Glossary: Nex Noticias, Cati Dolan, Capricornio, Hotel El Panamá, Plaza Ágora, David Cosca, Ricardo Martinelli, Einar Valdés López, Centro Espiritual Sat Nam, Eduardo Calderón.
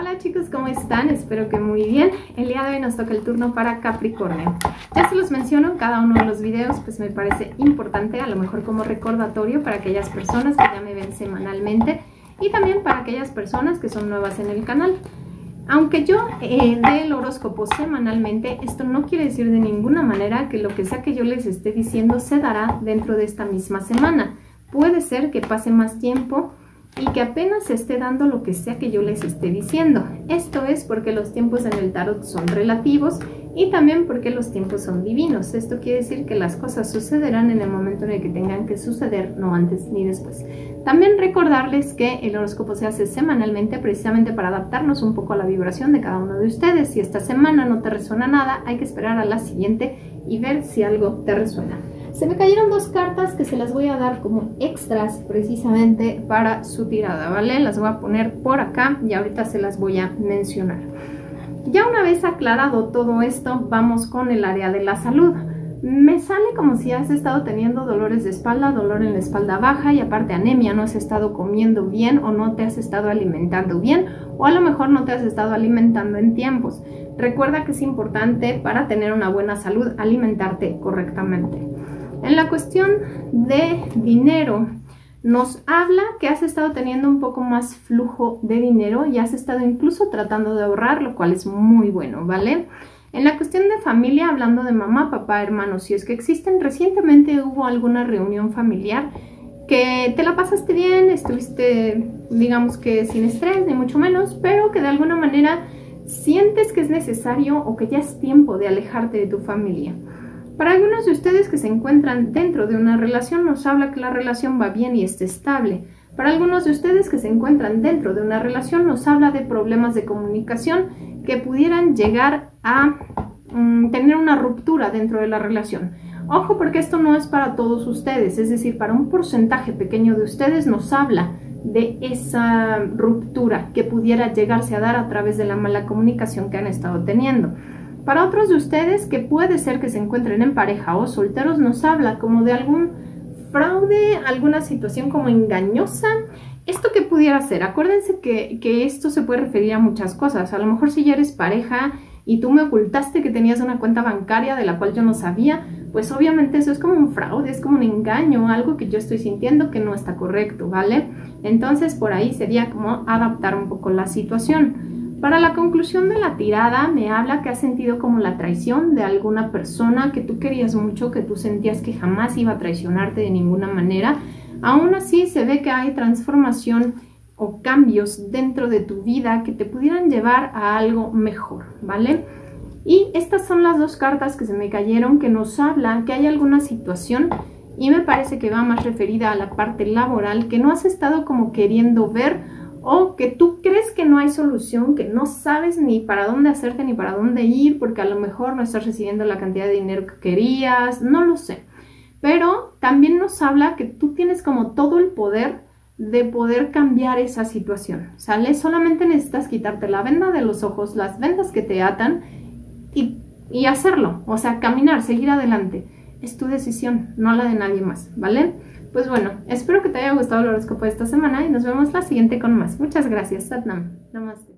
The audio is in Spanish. Hola chicos, ¿cómo están? Espero que muy bien. El día de hoy nos toca el turno para Capricornio. Ya se los menciono en cada uno de los videos, pues me parece importante, a lo mejor como recordatorio para aquellas personas que ya me ven semanalmente y también para aquellas personas que son nuevas en el canal. Aunque yo dé el horóscopo semanalmente, esto no quiere decir de ninguna manera que lo que sea que yo les esté diciendo se dará dentro de esta misma semana. Puede ser que pase más tiempo y que apenas se esté dando lo que sea que yo les esté diciendo. Esto es porque los tiempos en el tarot son relativos y también porque los tiempos son divinos. Esto quiere decir que las cosas sucederán en el momento en el que tengan que suceder, no antes ni después. También recordarles que el horóscopo se hace semanalmente precisamente para adaptarnos un poco a la vibración de cada uno de ustedes. Si esta semana no te resuena nada, hay que esperar a la siguiente y ver si algo te resuena. Se me cayeron dos cartas que se las voy a dar como extras precisamente para su tirada, ¿vale? Las voy a poner por acá y ahorita se las voy a mencionar. Ya una vez aclarado todo esto, vamos con el área de la salud. Me sale como si has estado teniendo dolores de espalda, dolor en la espalda baja y aparte anemia, no has estado comiendo bien o no te has estado alimentando bien o a lo mejor no te has estado alimentando en tiempos. Recuerda que es importante para tener una buena salud alimentarte correctamente. En la cuestión de dinero, nos habla que has estado teniendo un poco más flujo de dinero y has estado incluso tratando de ahorrar, lo cual es muy bueno, ¿vale? En la cuestión de familia, hablando de mamá, papá, hermanos, si es que existen, recientemente hubo alguna reunión familiar que te la pasaste bien, estuviste, digamos que sin estrés, ni mucho menos, pero que de alguna manera sientes que es necesario o que ya es tiempo de alejarte de tu familia. Para algunos de ustedes que se encuentran dentro de una relación, nos habla que la relación va bien y está estable. Para algunos de ustedes que se encuentran dentro de una relación, nos habla de problemas de comunicación que pudieran llegar a tener una ruptura dentro de la relación. Ojo, porque esto no es para todos ustedes, es decir, para un porcentaje pequeño de ustedes nos habla de esa ruptura que pudiera llegarse a dar a través de la mala comunicación que han estado teniendo. Para otros de ustedes, que puede ser que se encuentren en pareja o solteros, nos habla como de algún fraude, alguna situación como engañosa. ¿Esto qué pudiera ser? Acuérdense que esto se puede referir a muchas cosas. A lo mejor si ya eres pareja y tú me ocultaste que tenías una cuenta bancaria de la cual yo no sabía, pues obviamente eso es como un fraude, es como un engaño, algo que yo estoy sintiendo que no está correcto, ¿vale? Entonces por ahí sería como adaptar un poco la situación. Para la conclusión de la tirada me habla que has sentido como la traición de alguna persona que tú querías mucho, que tú sentías que jamás iba a traicionarte de ninguna manera. Aún así se ve que hay transformación o cambios dentro de tu vida que te pudieran llevar a algo mejor, ¿vale? Y estas son las dos cartas que se me cayeron que nos hablan que hay alguna situación y me parece que va más referida a la parte laboral que no has estado como queriendo ver o que tú crees que no hay solución, que no sabes ni para dónde hacerte ni para dónde ir porque a lo mejor no estás recibiendo la cantidad de dinero que querías, no lo sé. Pero también nos habla que tú tienes como todo el poder de poder cambiar esa situación, ¿sale? Solamente necesitas quitarte la venda de los ojos, las vendas que te atan y hacerlo, o sea, caminar, seguir adelante. Es tu decisión, no la de nadie más, ¿vale? Pues bueno, espero que te haya gustado el horóscopo de esta semana y nos vemos la siguiente con más. Muchas gracias, Sat Nam. Namaste.